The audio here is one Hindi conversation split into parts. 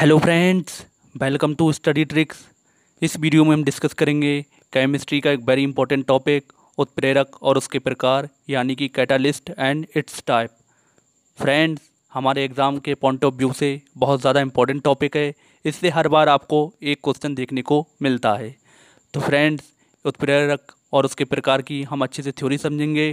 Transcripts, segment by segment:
Hello friends, welcome to study tricks. इस वीडियो में हम डिस्कस करेंगे केमिस्ट्री का एक वेरी इंपॉर्टेंट टॉपिक, उत्प्रेरक और उसके प्रकार यानी कि catalyst and its type. Friends, हमारे एग्ज़ाम के पॉइंट ऑफ व्यू से बहुत ज़्यादा इंपॉर्टेंट टॉपिक है, इससे हर बार आपको एक क्वेश्चन देखने को मिलता है। तो फ्रेंड्स, उत्प्रेरक और उसके प्रकार की हम अच्छे से थ्योरी समझेंगे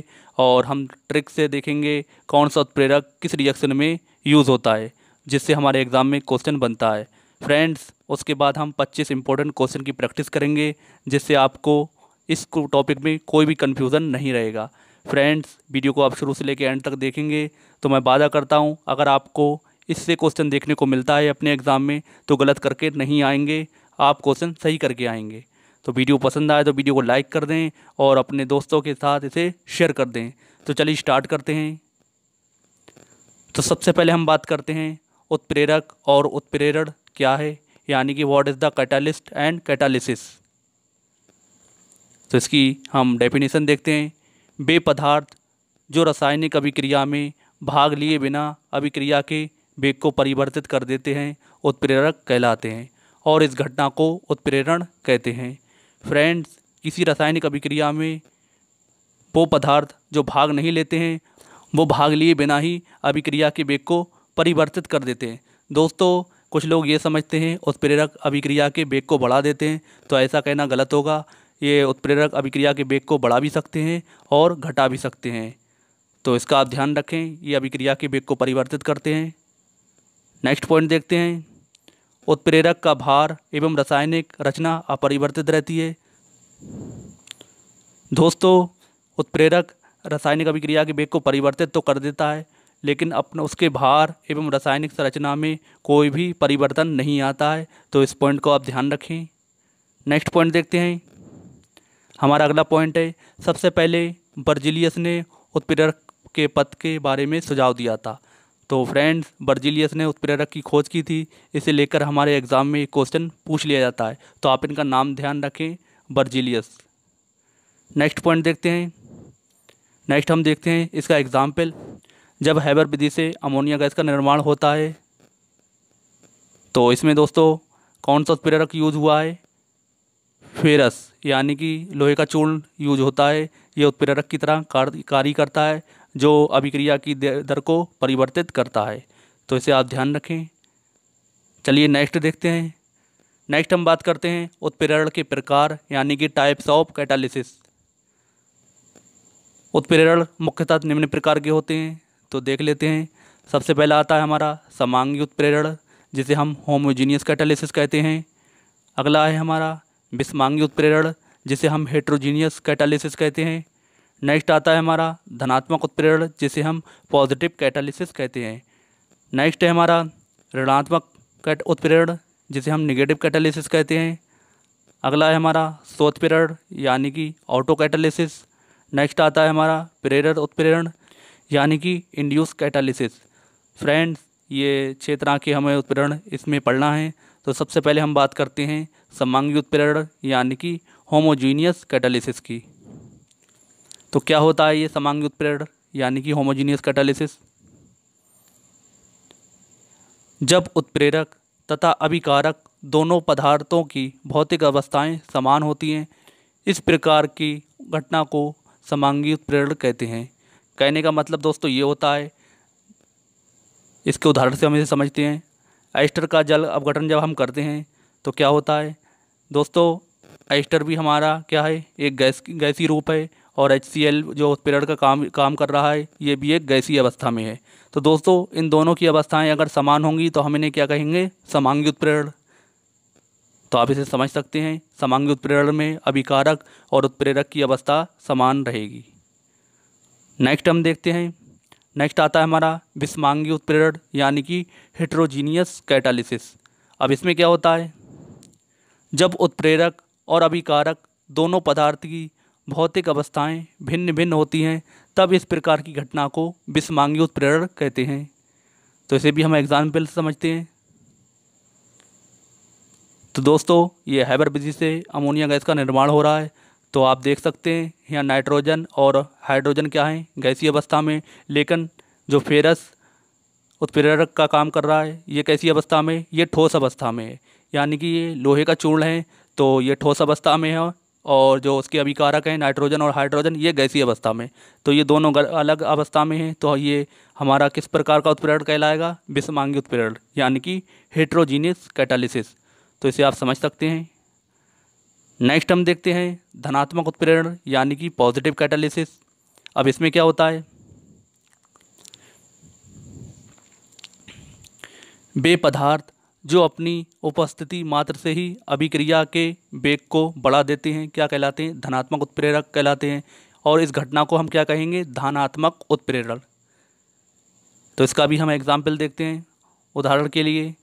और हम ट्रिक से देखेंगे कौन सा उत्प्रेरक किस रिएक्शन में यूज़ होता है, जिससे हमारे एग्ज़ाम में क्वेश्चन बनता है। फ्रेंड्स, उसके बाद हम 25 इंपॉर्टेंट क्वेश्चन की प्रैक्टिस करेंगे, जिससे आपको इस टॉपिक में कोई भी कन्फ्यूज़न नहीं रहेगा। फ्रेंड्स, वीडियो को आप शुरू से लेकर एंड तक देखेंगे तो मैं वादा करता हूं, अगर आपको इससे क्वेश्चन देखने को मिलता है अपने एग्ज़ाम में तो गलत करके नहीं आएंगे, आप क्वेश्चन सही करके आएंगे। तो वीडियो पसंद आए तो वीडियो को लाइक कर दें और अपने दोस्तों के साथ इसे शेयर कर दें। तो चलिए स्टार्ट करते हैं। तो सबसे पहले हम बात करते हैं उत्प्रेरक और उत्प्रेरण क्या है, यानी कि what is the catalyst and catalysis. तो इसकी हम डेफिनेशन देखते हैं। वे पदार्थ जो रासायनिक अभिक्रिया में भाग लिए बिना अभिक्रिया के वेग को परिवर्तित कर देते हैं, उत्प्रेरक कहलाते हैं और इस घटना को उत्प्रेरण कहते हैं। फ्रेंड्स, किसी रासायनिक अभिक्रिया में वो पदार्थ जो भाग नहीं लेते हैं, वो भाग लिए बिना ही अभिक्रिया के वेग को परिवर्तित कर देते हैं। दोस्तों, कुछ लोग ये समझते हैं उत्प्रेरक अभिक्रिया के वेग को बढ़ा देते हैं, तो ऐसा कहना गलत होगा। ये उत्प्रेरक अभिक्रिया के वेग को बढ़ा भी सकते हैं और घटा भी सकते हैं, तो इसका आप ध्यान रखें। ये अभिक्रिया के वेग को परिवर्तित करते हैं। नेक्स्ट पॉइंट देखते हैं। उत्प्रेरक का भार एवं रासायनिक रचना अपरिवर्तित रहती है। दोस्तों, उत्प्रेरक रासायनिक अभिक्रिया के वेग को परिवर्तित तो कर देता है, लेकिन अपना उसके भार एवं रासायनिक संरचना में कोई भी परिवर्तन नहीं आता है, तो इस पॉइंट को आप ध्यान रखें। नेक्स्ट पॉइंट देखते हैं। हमारा अगला पॉइंट है, सबसे पहले बर्जिलियस ने उत्प्रेरक के पद के बारे में सुझाव दिया था। तो फ्रेंड्स, बर्जिलियस ने उत्प्रेरक की खोज की थी, इसे लेकर हमारे एग्ज़ाम में क्वेश्चन पूछ लिया जाता है, तो आप इनका नाम ध्यान रखें, बर्जिलियस। नेक्स्ट पॉइंट देखते हैं। नेक्स्ट हम देखते हैं इसका एग्जाम्पल। जब हैबर विधि से अमोनिया गैस का निर्माण होता है, तो इसमें दोस्तों कौन सा उत्प्रेरक यूज हुआ है? फेरस यानी कि लोहे का चूर्ण यूज होता है। ये उत्प्रेरक की तरह कार्य करता है, जो अभिक्रिया की दर को परिवर्तित करता है, तो इसे आप ध्यान रखें। चलिए नेक्स्ट देखते हैं। नेक्स्ट हम बात करते हैं उत्प्रेरण के प्रकार यानी कि टाइप्स ऑफ कैटालिसिस। उत्प्रेरण मुख्यतः निम्न प्रकार के होते हैं, तो देख लेते हैं। सबसे पहला आता है हमारा समांगी उत्प्रेरण, जिसे हम होमोजीनियस कैटालिसिस कहते हैं। अगला है हमारा विषमांगी उत्प्रेरण, जिसे हम हेट्रोजीनियस कैटालिसिस कहते हैं। नेक्स्ट आता है हमारा धनात्मक उत्प्रेरण, जिसे हम पॉजिटिव कैटालिसिस कहते हैं। नेक्स्ट है हमारा ऋणात्मक उत्प्रेरण, जिसे हम निगेटिव कैटालिसिस कहते हैं। अगला है हमारा स्वोत्प्रेरण यानी कि ऑटो कैटालिसिस। नेक्स्ट आता है हमारा प्रेरण उत्प्रेरण यानी कि इंड्यूस कैटालिसिस। फ्रेंड्स, ये छह तरह के हमें उत्प्रेरण इसमें पढ़ना है। तो सबसे पहले हम बात करते हैं समांगी उत्प्रेरण यानी कि होमोजीनियस कैटालिसिस की। तो क्या होता है ये समांगी उत्प्रेरण यानी कि होमोजीनियस कैटालिसिस? जब उत्प्रेरक तथा अभिकारक दोनों पदार्थों की भौतिक अवस्थाएं समान होती हैं, इस प्रकार की घटना को समांगी उत्प्रेरण कहते हैं। कहने का मतलब दोस्तों ये होता है, इसके उदाहरण से हम इसे समझते हैं। एस्टर का जल अपघटन जब हम करते हैं तो क्या होता है दोस्तों, एस्टर भी हमारा क्या है, एक गैसी रूप है, और HCl जो उत्प्रेरण का काम कर रहा है, ये भी एक गैसीय अवस्था में है। तो दोस्तों, इन दोनों की अवस्थाएं अगर समान होंगी तो हम इन्हें क्या कहेंगे, समांगी उत्प्रेरण। तो आप इसे समझ सकते हैं, समांगी उत्प्रेरण में अभिकारक और उत्प्रेरक की अवस्था समान रहेगी। नेक्स्ट हम देखते हैं। नेक्स्ट आता है हमारा विषमांगी उत्प्रेरण यानी कि हेट्रोजीनियस कैटालिसिस। अब इसमें क्या होता है, जब उत्प्रेरक और अभिकारक दोनों पदार्थ की भौतिक अवस्थाएं भिन्न भिन्न होती हैं, तब इस प्रकार की घटना को विषमांगी उत्प्रेरण कहते हैं। तो इसे भी हम एग्जाम्पल समझते हैं। तो दोस्तों, ये हैबर विधि से अमोनिया गैस का निर्माण हो रहा है, तो आप देख सकते हैं यहाँ नाइट्रोजन और हाइड्रोजन क्या हैं, गैसीय अवस्था में, लेकिन जो फेरस उत्प्रेरक का काम कर रहा है। ये कैसी अवस्था में? ये ठोस अवस्था में है, यानी कि ये लोहे का चूर्ण है तो ये ठोस अवस्था में है, और जो उसके अभिकारक हैं नाइट्रोजन और हाइड्रोजन ये गैसीय अवस्था में, तो ये दोनों अलग अवस्था में हैं। तो ये हमारा किस प्रकार का उत्प्रेरण कहलाएगा? विषमांगी उत्प्रेरण, यानी कि हेट्रोजीनियस कैटालिसिस। तो इसे आप समझ सकते हैं। नेक्स्ट हम देखते हैं धनात्मक उत्प्रेरण यानी कि पॉजिटिव कैटालिसिस। अब इसमें क्या होता है? वे पदार्थ जो अपनी उपस्थिति मात्र से ही अभिक्रिया के वेग को बढ़ा देते हैं क्या कहलाते हैं? धनात्मक उत्प्रेरक कहलाते हैं। और इस घटना को हम क्या कहेंगे? धनात्मक उत्प्रेरण। तो इसका भी हम एग्जाम्पल देखते हैं। उदाहरण के लिए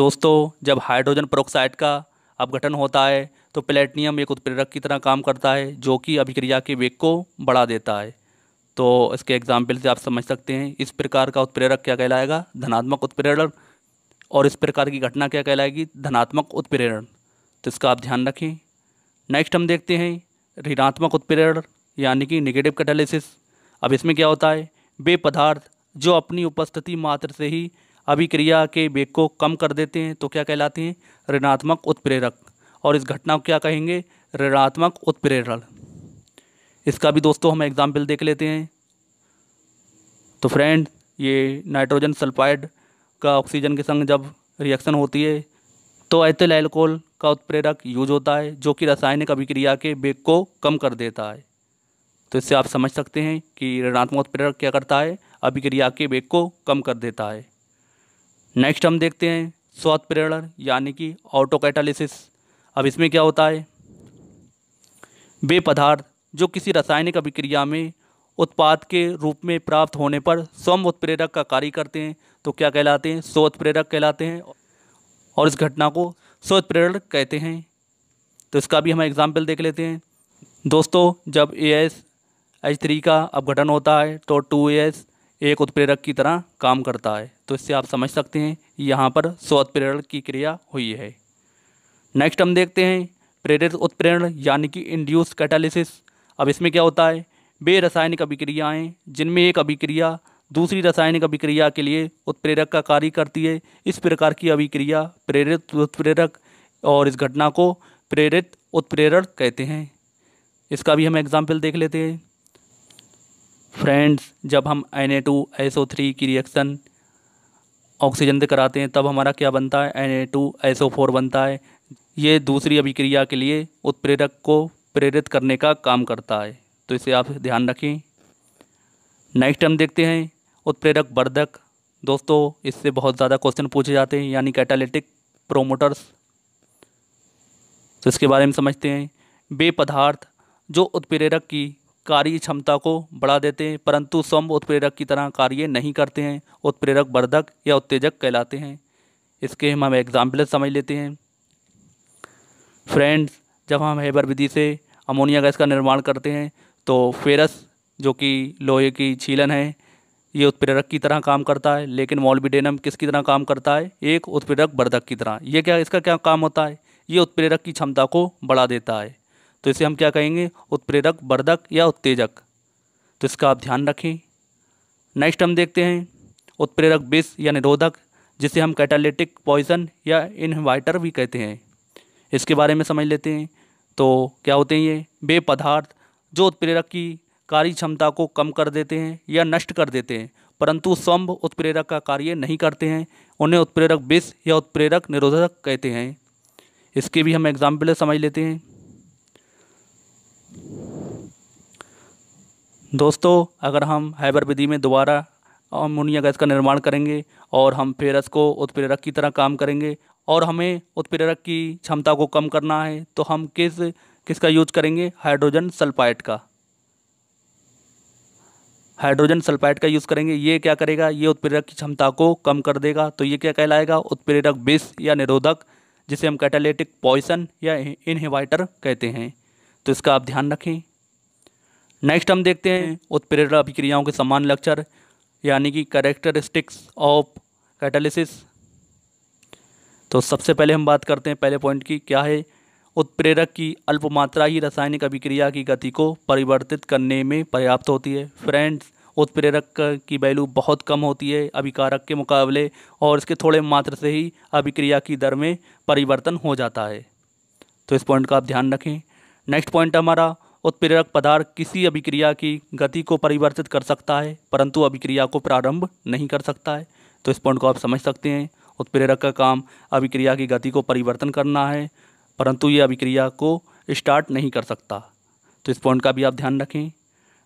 दोस्तों, जब हाइड्रोजन पेरोक्साइड का अपघटन होता है तो प्लैटिनियम एक उत्प्रेरक की तरह काम करता है जो कि अभिक्रिया के वेग को बढ़ा देता है। तो इसके एग्जाम्पल से आप समझ सकते हैं। इस प्रकार का उत्प्रेरक क्या कहलाएगा? धनात्मक उत्प्रेरण। और इस प्रकार की घटना क्या कहलाएगी? धनात्मक उत्प्रेरण। तो इसका आप ध्यान रखें। नेक्स्ट हम देखते हैं ऋणात्मक उत्प्रेरण यानी कि नेगेटिव कैटालिसिस। अब इसमें क्या होता है? वे पदार्थ जो अपनी उपस्थिति मात्र से ही अभिक्रिया के वेग को कम कर देते हैं तो क्या कहलाते हैं? ऋणात्मक उत्प्रेरक। और इस घटना को क्या कहेंगे? ऋणात्मक उत्प्रेरण। इसका भी दोस्तों हम एग्जाम्पल देख लेते हैं। तो फ्रेंड, ये नाइट्रोजन सल्फाइड का ऑक्सीजन के संग जब रिएक्शन होती है तो एथिल अल्कोहल का उत्प्रेरक यूज होता है जो कि रासायनिक अभिक्रिया के वेग को कम कर देता है। तो इससे आप समझ सकते हैं कि ऋणात्मक उत्प्रेरक क्या करता है? अभिक्रिया के वेग को कम कर देता है। नेक्स्ट हम देखते हैं स्वोत्प्रेरण यानी कि ऑटो कैटालिसिस। अब इसमें क्या होता है? वे पदार्थ जो किसी रासायनिक अभिक्रिया में उत्पाद के रूप में प्राप्त होने पर स्वयं उत्प्रेरक का कार्य करते हैं तो क्या कहलाते हैं? स्वोत्प्रेरक कहलाते हैं। और इस घटना को स्वोत्प्रेरण कहते हैं। तो इसका भी हम एग्जाम्पल देख लेते हैं। दोस्तों, जब AsH3 का अपघटन होता है तो 2As एक उत्प्रेरक की तरह काम करता है। तो इससे आप समझ सकते हैं यहाँ पर स्वोत्प्रेरण की क्रिया हुई है। नेक्स्ट हम देखते हैं प्रेरित उत्प्रेरण यानी कि इंड्यूस कैटालिसिस। अब इसमें क्या होता है? वे रासायनिक अभिक्रियाएँ जिनमें एक अभिक्रिया दूसरी रासायनिक अभिक्रिया के लिए उत्प्रेरक का कार्य करती है, इस प्रकार की अभिक्रिया प्रेरित उत्प्रेरक, और इस घटना को प्रेरित उत्प्रेरण कहते हैं। इसका भी हम एग्जाम्पल देख लेते हैं। फ्रेंड्स, जब हम Na2SO3 की रिएक्शन ऑक्सीजन से कराते हैं तब हमारा क्या बनता है? Na2SO4 बनता है। ये दूसरी अभिक्रिया के लिए उत्प्रेरक को प्रेरित करने का काम करता है। तो इसे आप ध्यान रखें। नेक्स्ट हम देखते हैं उत्प्रेरक वर्धक। दोस्तों, इससे बहुत ज़्यादा क्वेश्चन पूछे जाते हैं यानी कैटालिटिक प्रोमोटर्स। तो इसके बारे में समझते हैं। वे पदार्थ जो उत्प्रेरक की कार्य क्षमता को बढ़ा देते हैं परंतु स्वयं उत्प्रेरक की तरह कार्य नहीं करते हैं, उत्प्रेरक वर्धक या उत्तेजक कहलाते हैं। इसके हम एग्जाम्पल समझ लेते हैं। फ्रेंड्स, जब हम हेबर विधि से अमोनिया गैस का निर्माण करते हैं तो फेरस जो कि लोहे की छीलन है, ये उत्प्रेरक की तरह काम करता है। लेकिन मोलिब्डेनम किसकी तरह काम करता है? एक उत्प्रेरक वर्धक की तरह। ये क्या, इसका क्या काम होता है? ये उत्प्रेरक की क्षमता को बढ़ा देता है। तो इसे हम क्या कहेंगे? उत्प्रेरक वर्धक या उत्तेजक। तो इसका आप ध्यान रखें। नेक्स्ट हम देखते हैं उत्प्रेरक विष या निरोधक, जिसे हम कैटालिटिक पॉइजन या इनहिबिटर भी कहते हैं। इसके बारे में समझ लेते हैं। तो क्या होते हैं ये? वे पदार्थ जो उत्प्रेरक की कार्य क्षमता को कम कर देते हैं या नष्ट कर देते हैं परंतु स्वयं उत्प्रेरक का कार्य नहीं करते हैं, उन्हें उत्प्रेरक विष या उत्प्रेरक निरोधक कहते हैं। इसके भी हम एग्जाम्पल समझ लेते हैं। दोस्तों, अगर हम हाइबर विधि में दोबारा अमोनिया गैस का निर्माण करेंगे और हम फेरस को उत्प्रेरक की तरह काम करेंगे और हमें उत्प्रेरक की क्षमता को कम करना है तो हम किसका यूज करेंगे? हाइड्रोजन सल्फाइड का। हाइड्रोजन सल्फाइड का यूज़ करेंगे। ये क्या करेगा? ये उत्प्रेरक की क्षमता को कम कर देगा। तो ये क्या कहलाएगा? उत्प्रेरक विष या निरोधक, जिसे हम कैटालिटिक पॉइजन या इनहिबिटर कहते हैं। तो इसका आप ध्यान रखें। नेक्स्ट हम देखते हैं उत्प्रेरक अभिक्रियाओं के समान लक्षण यानी कि कैरेक्टरिस्टिक्स ऑफ कैटालिसिस। तो सबसे पहले हम बात करते हैं पहले पॉइंट की, क्या है? उत्प्रेरक की अल्प मात्रा ही रासायनिक अभिक्रिया की गति को परिवर्तित करने में पर्याप्त होती है। फ्रेंड्स, उत्प्रेरक की वैल्यू बहुत कम होती है अभिकारक के मुकाबले और इसके थोड़े मात्र से ही अभिक्रिया की दर में परिवर्तन हो जाता है। तो इस पॉइंट का आप ध्यान रखें। नेक्स्ट पॉइंट हमारा, उत्प्रेरक पदार्थ किसी अभिक्रिया की गति को परिवर्तित कर सकता है परंतु अभिक्रिया को प्रारंभ नहीं कर सकता है। तो इस पॉइंट को आप समझ सकते हैं, उत्प्रेरक का काम अभिक्रिया की गति को परिवर्तन करना है परंतु ये अभिक्रिया को स्टार्ट नहीं कर सकता। तो इस पॉइंट का भी आप ध्यान रखें।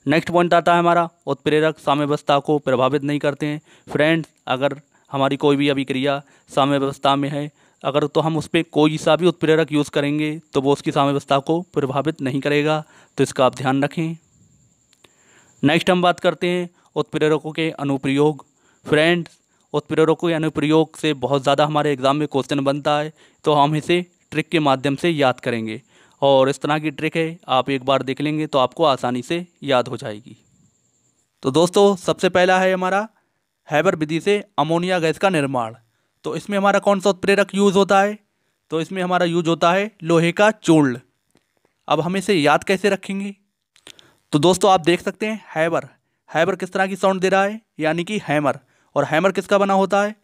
नेक्स्ट पॉइंट आता है हमारा, उत्प्रेरक साम्यावस्था को प्रभावित नहीं करते हैं। फ्रेंड्स, अगर हमारी कोई भी अभिक्रिया साम्यावस्था में है अगर तो हम उस पर कोई सा भी उत्प्रेरक यूज़ करेंगे तो वो उसकी साम्यावस्था को प्रभावित नहीं करेगा। तो इसका आप ध्यान रखें। नेक्स्ट हम बात करते हैं उत्प्रेरकों के अनुप्रयोग। फ्रेंड्स, उत्प्रेरकों के अनुप्रयोग से बहुत ज़्यादा हमारे एग्ज़ाम में क्वेश्चन बनता है तो हम इसे ट्रिक के माध्यम से याद करेंगे और इस तरह की ट्रिक है, आप एक बार देख लेंगे तो आपको आसानी से याद हो जाएगी। तो दोस्तों, सबसे पहला है हमारा हैबर विधि से अमोनिया गैस का निर्माण। तो इसमें हमारा कौन सा उत्प्रेरक यूज़ होता है? तो इसमें हमारा यूज होता है लोहे का चूर्ण। अब हम इसे याद कैसे रखेंगे? तो दोस्तों, आप देख सकते हैं हैबर किस तरह की साउंड दे रहा है, यानी कि हैमर। और हैमर किसका बना होता है?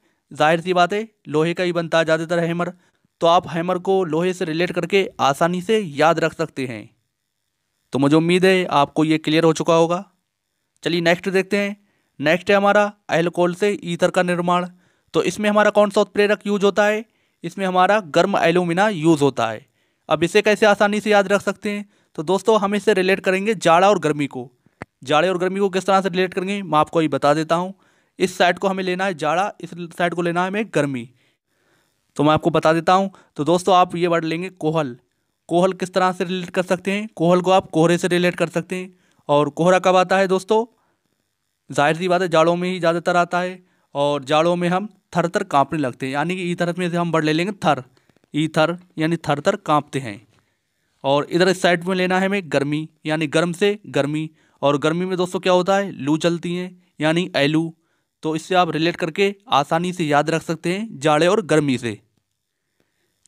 जाहिर सी बात है लोहे का ही बनता है ज़्यादातर हैमर। तो आप हैमर को लोहे से रिलेट करके आसानी से याद रख सकते हैं। तो मुझे उम्मीद है आपको ये क्लियर हो चुका होगा। चलिए नेक्स्ट देखते हैं। नेक्स्ट है हमारा एल्कोहल से ईथर का निर्माण। तो इसमें हमारा कौन सा उत्प्रेरक यूज होता है? इसमें हमारा गर्म एल्यूमिना यूज़ होता है। अब इसे कैसे आसानी से याद रख सकते हैं? तो दोस्तों, हम इसे रिलेट करेंगे जाड़ा और गर्मी को। जाड़े और गर्मी को किस तरह से रिलेट करेंगे मैं आपको ही बता देता हूँ। इस साइड को हमें लेना है जाड़ा, इस साइड को लेना है हमें गर्मी। तो मैं आपको बता देता हूं। तो दोस्तों, आप ये वर्ड लेंगे कोहल। कोहल किस तरह से रिलेट कर सकते हैं? कोहल को आप कोहरे से रिलेट कर सकते हैं। और कोहरा कब आता है दोस्तों? जाहिर सी बात है जाड़ों में ही ज़्यादातर आता है। और जाड़ों में हम थर थर काँपने लगते हैं, यानी कि ईथर में से हम वर्ड ले लेंगे थर। ईथर यानी थर थर काँपते हैं। और इधर इस साइड में लेना है हमें गर्मी, यानी गर्म से गर्मी। और गर्मी में दोस्तों क्या होता है? लू चलती हैं, यानी एलू। तो इससे आप रिलेट करके आसानी से याद रख सकते हैं जाड़े और गर्मी से।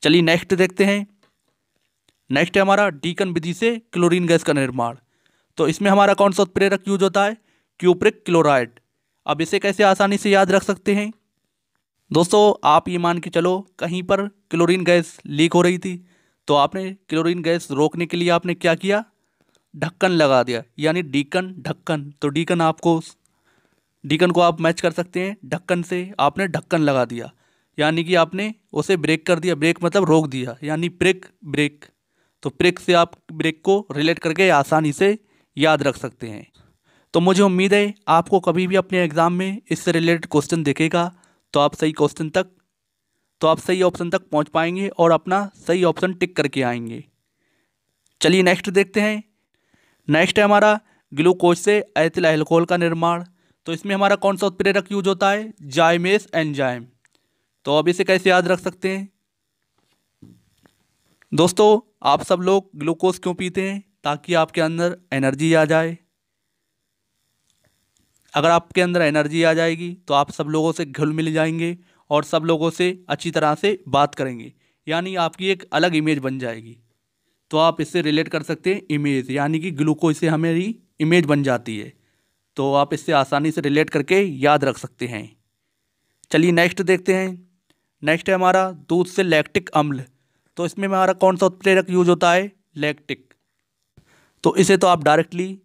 चलिए नेक्स्ट देखते हैं। नेक्स्ट है हमारा डीकन विधि से क्लोरीन गैस का निर्माण। तो इसमें हमारा कौन सा उत्प्रेरक यूज होता है? Cupric chloride. अब इसे कैसे आसानी से याद रख सकते हैं? दोस्तों, आप ये मान के चलो कहीं पर क्लोरीन गैस लीक हो रही थी तो आपने क्लोरीन गैस रोकने के लिए आपने क्या किया? ढक्कन लगा दिया, यानी डीकन ढक्कन। तो डीकन को आप मैच कर सकते हैं ढक्कन से। आपने ढक्कन लगा दिया यानी कि आपने उसे ब्रेक कर दिया। ब्रेक मतलब रोक दिया, यानी ब्रेक। तो ब्रेक से आप ब्रेक को रिलेट करके आसानी से याद रख सकते हैं। तो मुझे उम्मीद है आपको कभी भी अपने एग्ज़ाम में इससे रिलेटेड क्वेश्चन दिखेगा तो आप सही ऑप्शन तक पहुँच पाएंगे और अपना सही ऑप्शन टिक करके आएंगे। चलिए नेक्स्ट देखते हैं। नेक्स्ट है हमारा ग्लूकोज से एथिल अल्कोहल का निर्माण। तो इसमें हमारा कौन सा उत्प्रेरक यूज होता है? Zymase enzyme. तो अब इसे कैसे याद रख सकते हैं? दोस्तों, आप सब लोग ग्लूकोज क्यों पीते हैं? ताकि आपके अंदर एनर्जी आ जाए। अगर आपके अंदर एनर्जी आ जाएगी तो आप सब लोगों से घुल मिल जाएंगे और सब लोगों से अच्छी तरह से बात करेंगे, यानी आपकी एक अलग इमेज बन जाएगी। तो आप इससे रिलेट कर सकते हैं इमेज, यानी कि ग्लूकोज से हमारी इमेज बन जाती है। तो आप इससे आसानी से रिलेट करके याद रख सकते हैं। चलिए नेक्स्ट देखते हैं। नेक्स्ट है हमारा दूध से लैक्टिक अम्ल। तो इसमें हमारा कौन सा उत्प्रेरक यूज होता है? लैक्टिक। तो इसे तो आप डायरेक्टली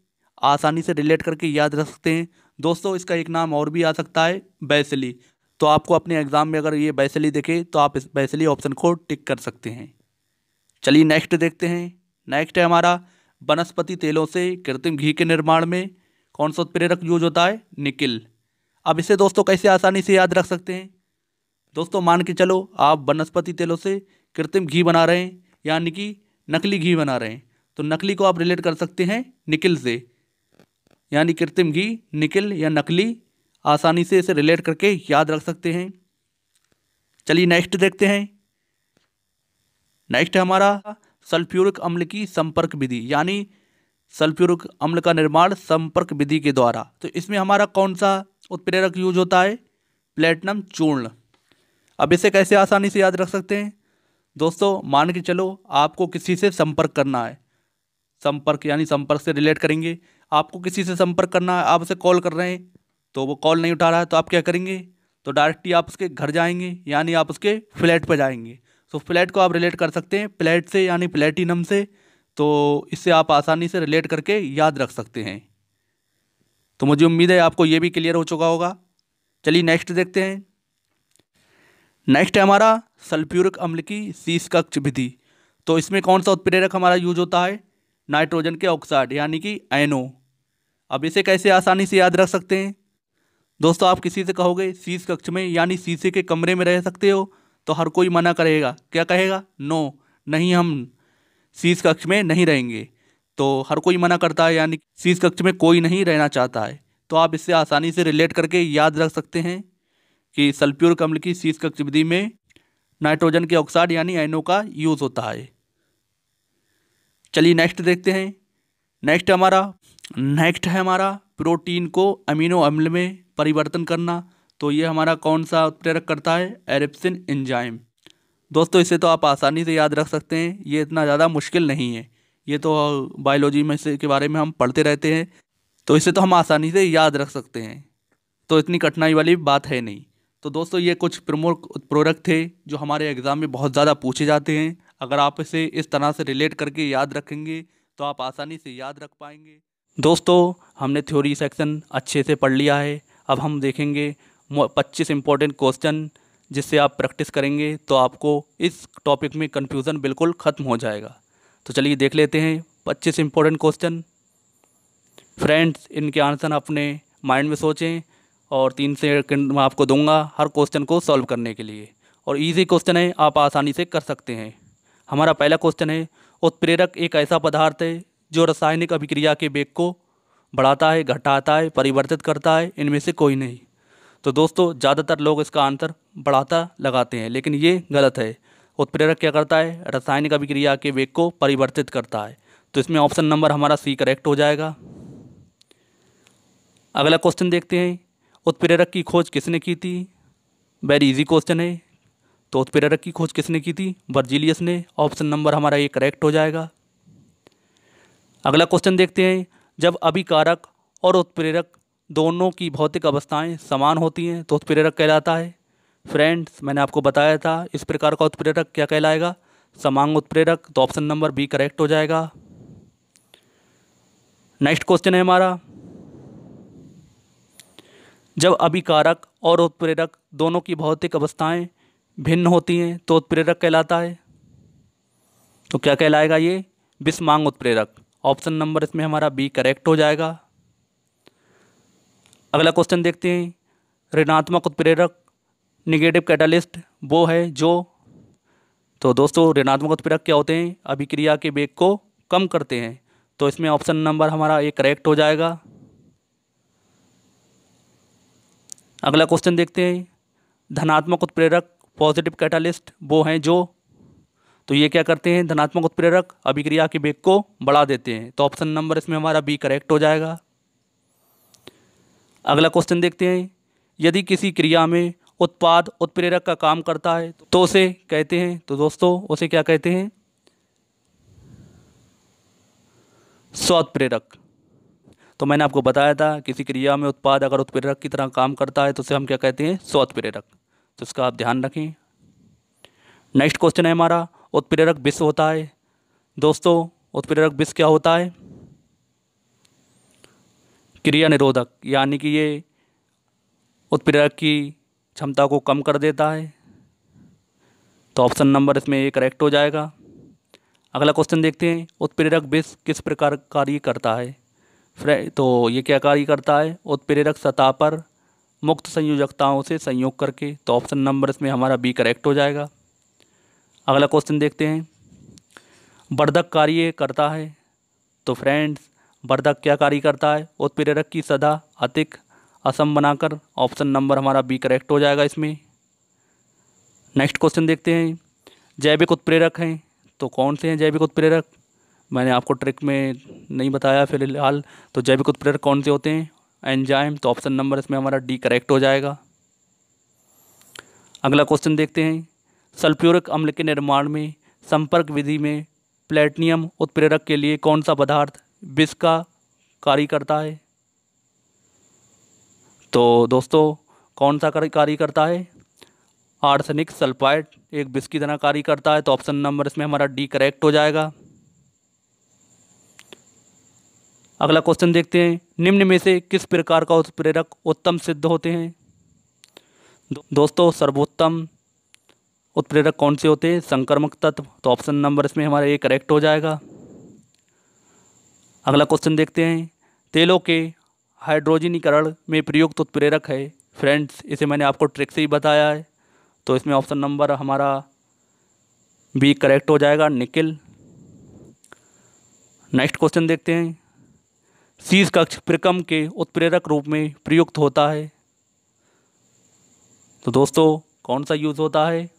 आसानी से रिलेट करके याद रख सकते हैं। दोस्तों, इसका एक नाम और भी आ सकता है बैसेली। तो आपको अपने एग्ज़ाम में अगर ये बैसेली दिखे तो आप इस बैसेली ऑप्शन को टिक कर सकते हैं। चलिए नेक्स्ट देखते हैं। नेक्स्ट है हमारा वनस्पति तेलों से कृत्रिम घी के निर्माण में कौन सा उत्प्रेरक यूज होता है? निकिल। अब इसे दोस्तों कैसे आसानी से याद रख सकते हैं? दोस्तों, मान के चलो आप वनस्पति तेलों से कृत्रिम घी बना रहे हैं, यानी कि नकली घी बना रहे हैं। तो नकली को आप रिलेट कर सकते हैं निकिल से, यानी कृत्रिम घी निकिल या नकली। आसानी से इसे रिलेट करके याद रख सकते हैं। चलिए नेक्स्ट देखते हैं। नेक्स्ट हमारा सल्फ्यूरिक अम्ल की संपर्क विधि, यानी सल्फ्यूरिक अम्ल का निर्माण संपर्क विधि के द्वारा। तो इसमें हमारा कौन सा उत्प्रेरक यूज होता है? प्लैटिनम चूर्ण। अब इसे कैसे आसानी से याद रख सकते हैं? दोस्तों, मान के चलो आपको किसी से संपर्क करना है, संपर्क यानी संपर्क से रिलेट करेंगे। आपको किसी से संपर्क करना, आप उसे कॉल कर रहे हैं तो वो कॉल नहीं उठा रहा है, तो आप क्या करेंगे, तो डायरेक्टली आप उसके घर जाएंगे, यानी आप उसके फ्लैट पर जाएंगे। सो फ्लैट को आप रिलेट कर सकते हैं प्लेट से, यानी प्लेटिनम से, तो इससे आप आसानी से रिलेट करके याद रख सकते हैं। तो मुझे उम्मीद है आपको ये भी क्लियर हो चुका होगा। चलिए नेक्स्ट देखते हैं। नेक्स्ट है हमारा सल्फ्यूरिक अम्ल की शीशकक्ष विधि। तो इसमें कौन सा उत्प्रेरक हमारा यूज होता है, नाइट्रोजन के ऑक्साइड यानी कि एनो। अब इसे कैसे आसानी से याद रख सकते हैं दोस्तों, आप किसी से कहोगे शीश कक्ष में यानी शीशे के कमरे में रह सकते हो, तो हर कोई मना करेगा, क्या कहेगा, नो नहीं हम शीश कक्ष में नहीं रहेंगे। तो हर कोई मना करता है, यानी शीश कक्ष में कोई नहीं रहना चाहता है। तो आप इससे आसानी से रिलेट करके याद रख सकते हैं कि सल्फ्यूरिक अम्ल की शीश कक्ष विधि में नाइट्रोजन के ऑक्साइड यानी एनो का यूज़ होता है। चलिए नेक्स्ट देखते हैं। नेक्स्ट है हमारा प्रोटीन को अमीनो अम्ल में परिवर्तन करना। तो ये हमारा कौन सा उत्प्रेरक करता है, एरेप्सिन एंजाइम। दोस्तों इसे तो आप आसानी से याद रख सकते हैं, ये इतना ज़्यादा मुश्किल नहीं है, ये तो बायोलॉजी में से के बारे में हम पढ़ते रहते हैं, तो इसे तो हम आसानी से याद रख सकते हैं, तो इतनी कठिनाई वाली बात है नहीं। तो दोस्तों ये कुछ प्रमुख उत्प्रेरक थे जो हमारे एग्ज़ाम में बहुत ज़्यादा पूछे जाते हैं। अगर आप इसे इस तरह से रिलेट करके याद रखेंगे तो आप आसानी से याद रख पाएंगे। दोस्तों हमने थ्योरी सेक्शन अच्छे से पढ़ लिया है, अब हम देखेंगे 25 इम्पॉर्टेंट क्वेश्चन जिससे आप प्रैक्टिस करेंगे तो आपको इस टॉपिक में कन्फ्यूज़न बिल्कुल ख़त्म हो जाएगा। तो चलिए देख लेते हैं 25 इम्पॉर्टेंट क्वेश्चन। फ्रेंड्स इनके आंसर अपने माइंड में सोचें और 3 सेकंड मैं आपको दूंगा हर क्वेश्चन को सॉल्व करने के लिए, और इजी क्वेश्चन है, आप आसानी से कर सकते हैं। हमारा पहला क्वेश्चन है, उत्प्रेरक एक ऐसा पदार्थ है जो रासायनिक अभिक्रिया के वेग को बढ़ाता है, घटाता है, परिवर्तित करता है, इनमें से कोई नहीं। तो दोस्तों ज़्यादातर लोग इसका आंसर बढ़ाता लगाते हैं, लेकिन ये गलत है। उत्प्रेरक क्या करता है, रासायनिक अभिक्रिया के वेग को परिवर्तित करता है। तो इसमें ऑप्शन नंबर हमारा सी करेक्ट हो जाएगा। अगला क्वेश्चन देखते हैं, उत्प्रेरक की खोज किसने की थी। वेरी इजी क्वेश्चन है। तो उत्प्रेरक की खोज किसने की थी, बर्जीलियस ने। ऑप्शन नंबर हमारा ये करेक्ट हो जाएगा। अगला क्वेश्चन देखते हैं, जब अभिकारक और उत्प्रेरक दोनों की भौतिक अवस्थाएं समान होती हैं तो उत्प्रेरक कहलाता है। फ्रेंड्स मैंने आपको बताया था इस प्रकार का उत्प्रेरक क्या कहलाएगा, समांग उत्प्रेरक। तो ऑप्शन नंबर बी करेक्ट हो जाएगा। नेक्स्ट क्वेश्चन है हमारा, जब अभिकारक और उत्प्रेरक दोनों की भौतिक अवस्थाएं भिन्न होती हैं तो उत्प्रेरक कहलाता है। तो क्या कहलाएगा ये, विषमांग उत्प्रेरक। ऑप्शन नंबर इसमें हमारा बी करेक्ट हो जाएगा। अगला क्वेश्चन देखते हैं, ऋणात्मक उत्प्रेरक निगेटिव कैटालिस्ट वो है जो। तो दोस्तों ऋणात्मक उत्प्रेरक क्या होते हैं, अभिक्रिया के वेग को कम करते हैं। तो इसमें ऑप्शन नंबर हमारा ए करेक्ट हो जाएगा। अगला क्वेश्चन देखते हैं, धनात्मक उत्प्रेरक पॉजिटिव कैटालिस्ट वो हैं जो। तो ये क्या करते हैं, धनात्मक उत्प्रेरक अभिक्रिया के वेग को बढ़ा देते हैं। तो ऑप्शन नंबर इसमें हमारा बी करेक्ट हो जाएगा। अगला क्वेश्चन देखते हैं, यदि किसी क्रिया में उत्पाद उत्प्रेरक का काम करता है तो उसे कहते हैं। तो दोस्तों उसे क्या कहते हैं, स्वउत्प्रेरक। तो मैंने आपको बताया था किसी क्रिया में उत्पाद अगर उत्प्रेरक की तरह काम करता है तो उसे हम क्या कहते हैं, स्वउत्प्रेरक। तो इसका आप ध्यान रखें। नेक्स्ट क्वेश्चन है हमारा, उत्प्रेरक विष होता है। दोस्तों उत्प्रेरक विष क्या होता है, क्रिया निरोधक, यानी कि ये उत्प्रेरक की क्षमता को कम कर देता है। तो ऑप्शन नंबर इसमें ये करेक्ट हो जाएगा। अगला क्वेश्चन देखते हैं, उत्प्रेरक विष किस प्रकार कार्य करता है। तो ये क्या कार्य करता है, उत्प्रेरक सतह पर मुक्त संयोजकताओं से संयोग करके। तो ऑप्शन नंबर इसमें हमारा बी करेक्ट हो जाएगा। अगला क्वेश्चन देखते हैं, वर्धक कार्य करता है। तो फ्रेंड्स वर्धक क्या कार्य करता है, उत्प्रेरक की सदा अधिक असम बनाकर। ऑप्शन नंबर हमारा बी करेक्ट हो जाएगा इसमें। नेक्स्ट क्वेश्चन देखते हैं, जैविक उत्प्रेरक हैं। तो कौन से हैं जैविक उत्प्रेरक, मैंने आपको ट्रिक में नहीं बताया फिलहाल। तो जैविक उत्प्रेरक कौन से होते हैं, एंजाइम। तो ऑप्शन नंबर इसमें हमारा डी करेक्ट हो जाएगा। अगला क्वेश्चन देखते हैं, सल्फ्यूरिक अम्ल के निर्माण में संपर्क विधि में प्लेटिनियम उत्प्रेरक के लिए कौन सा पदार्थ विष का कार्य करता है। तो दोस्तों कौन सा कार्य करता है? आर्सेनिक सल्फाइड एक बिस की तरह कार्य करता है। तो ऑप्शन नंबर इसमें हमारा डी करेक्ट हो जाएगा। अगला क्वेश्चन देखते हैं, निम्न में से किस प्रकार का उत्प्रेरक उत्तम सिद्ध होते हैं? दोस्तों सर्वोत्तम उत्प्रेरक कौन से होते हैं? संक्रमक तत्व। तो ऑप्शन नंबर इसमें हमारा ए करेक्ट हो जाएगा। अगला क्वेश्चन देखते हैं, तेलों के हाइड्रोजनीकरण में प्रयुक्त उत्प्रेरक है। फ्रेंड्स इसे मैंने आपको ट्रिक से ही बताया है। तो इसमें ऑप्शन नंबर हमारा बी करेक्ट हो जाएगा, निकल। नेक्स्ट क्वेश्चन देखते हैं, शीश कक्ष प्रकम के उत्प्रेरक रूप में प्रयुक्त होता है। तो दोस्तों कौन सा यूज़ होता है?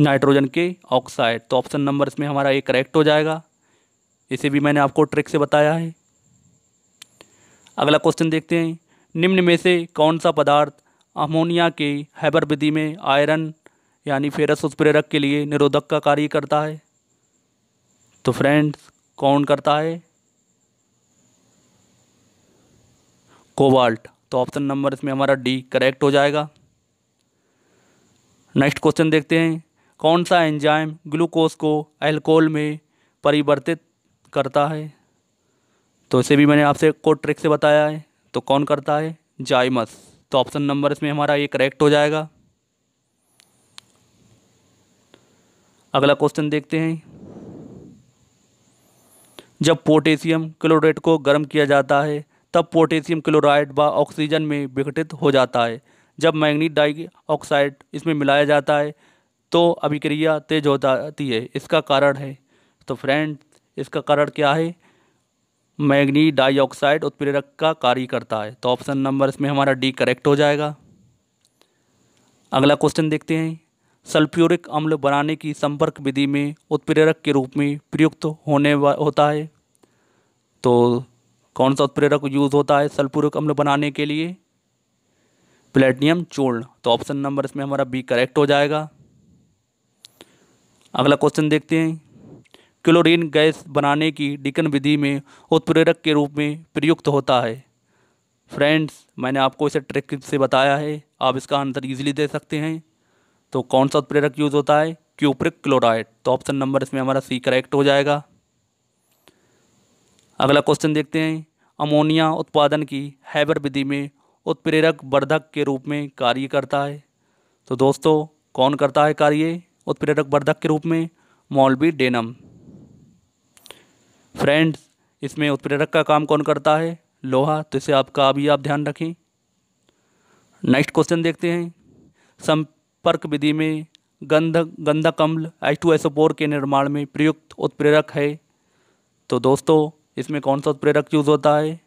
नाइट्रोजन के ऑक्साइड। तो ऑप्शन नंबर इसमें हमारा ए करेक्ट हो जाएगा। इसे भी मैंने आपको ट्रिक से बताया है। अगला क्वेश्चन देखते हैं, निम्न में से कौन सा पदार्थ अमोनिया के हैबर विधि में आयरन यानी फेरस उत्प्रेरक के लिए निरोधक का कार्य करता है? तो फ्रेंड्स कौन करता है? कोबाल्ट। तो ऑप्शन नंबर इसमें हमारा डी करेक्ट हो जाएगा। नेक्स्ट क्वेश्चन देखते हैं, कौन सा एंजाइम ग्लूकोज को अल्कोहल में परिवर्तित करता है? तो इसे भी मैंने आपसे को ट्रिक से बताया है। तो कौन करता है? जाइमस। तो ऑप्शन नंबर इसमें हमारा ये करेक्ट हो जाएगा। अगला क्वेश्चन देखते हैं, जब पोटेशियम क्लोरेट को गर्म किया जाता है तब पोटेशियम क्लोराइड व ऑक्सीजन में विघटित हो जाता है। जब मैंगनीज डाई ऑक्साइड इसमें मिलाया जाता है तो अभिक्रिया तेज हो जाती है। इसका कारण है? तो फ्रेंड इसका कारण क्या है? मैंगनीज डाई ऑक्साइड उत्प्रेरक का कार्य करता है। तो ऑप्शन नंबर इसमें हमारा डी करेक्ट हो जाएगा। अगला क्वेश्चन देखते हैं, सल्फ्यूरिक अम्ल बनाने की संपर्क विधि में उत्प्रेरक के रूप में प्रयुक्त होता है। तो कौन सा उत्प्रेरक यूज़ होता है सल्फ्यूरिक अम्ल बनाने के लिए? प्लेटिनियम चूर्ण। तो ऑप्शन नंबर इसमें हमारा बी करेक्ट हो जाएगा। अगला क्वेश्चन देखते हैं, क्लोरीन गैस बनाने की डीकन विधि में उत्प्रेरक के रूप में प्रयुक्त होता है। फ्रेंड्स मैंने आपको इसे ट्रिक से बताया है, आप इसका आंसर इजीली दे सकते हैं। तो कौन सा उत्प्रेरक यूज़ होता है? Cupric chloride. तो ऑप्शन नंबर इसमें हमारा सी करेक्ट हो जाएगा। अगला क्वेश्चन देखते हैं, अमोनिया उत्पादन की हैबर विधि में उत्प्रेरक वर्धक के रूप में कार्य करता है। तो दोस्तों कौन करता है कार्य उत्प्रेरक वर्धक के रूप में? मोल्बिडेनम। फ्रेंड्स इसमें उत्प्रेरक का काम कौन करता है? लोहा। तो इसे आपका भी आप ध्यान रखें। नेक्स्ट क्वेश्चन देखते हैं, संपर्क विधि में गंधक अम्ल H2SO4 के निर्माण में प्रयुक्त उत्प्रेरक है। तो दोस्तों इसमें कौन सा उत्प्रेरक यूज़ होता है?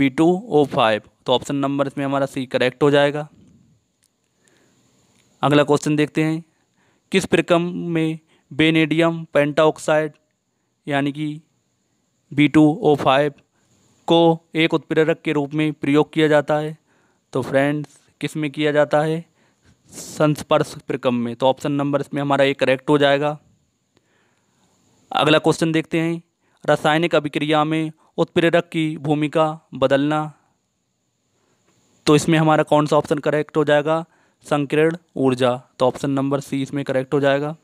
V2O5। तो ऑप्शन नंबर इसमें हमारा सी करेक्ट हो जाएगा। अगला क्वेश्चन देखते हैं, किस प्रक्रम में बेनेडियम पेंटाऑक्साइड यानी कि V2O5 को एक उत्प्रेरक के रूप में प्रयोग किया जाता है? तो फ्रेंड्स किस में किया जाता है? संस्पर्श प्रक्रम में। तो ऑप्शन नंबर इसमें हमारा ए करेक्ट हो जाएगा। अगला क्वेश्चन देखते हैं, रासायनिक अभिक्रिया में उत्प्रेरक की भूमिका बदलना। तो इसमें हमारा कौन सा ऑप्शन करेक्ट हो जाएगा? संकीर्ण ऊर्जा। तो ऑप्शन नंबर सी इसमें करेक्ट हो जाएगा।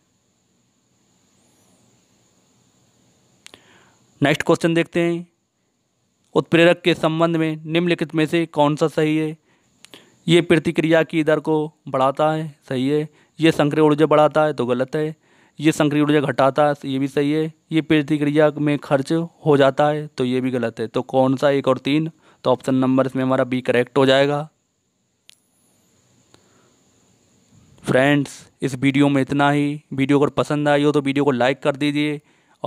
नेक्स्ट क्वेश्चन देखते हैं, उत्प्रेरक के संबंध में निम्नलिखित में से कौन सा सही है? ये प्रतिक्रिया की दर को बढ़ाता है, सही है। ये संक्रिय ऊर्जा बढ़ाता है, तो गलत है। ये संक्रिय ऊर्जा घटाता है, ये भी सही है। ये प्रतिक्रिया में खर्च हो जाता है, तो ये भी गलत है। तो कौन सा? 1 और 3। तो ऑप्शन नंबर इसमें हमारा बी करेक्ट हो जाएगा। फ्रेंड्स इस वीडियो में इतना ही। वीडियो अगर पसंद आई हो तो वीडियो को लाइक कर दीजिए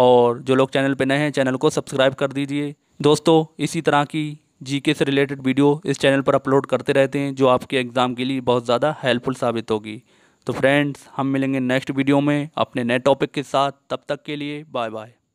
और जो लोग चैनल पर नए हैं चैनल को सब्सक्राइब कर दीजिए। दोस्तों इसी तरह की जीके से रिलेटेड वीडियो इस चैनल पर अपलोड करते रहते हैं जो आपके एग्ज़ाम के लिए बहुत ज़्यादा हेल्पफुल साबित होगी। तो फ्रेंड्स हम मिलेंगे नेक्स्ट वीडियो में अपने नए टॉपिक के साथ। तब तक के लिए बाय बाय।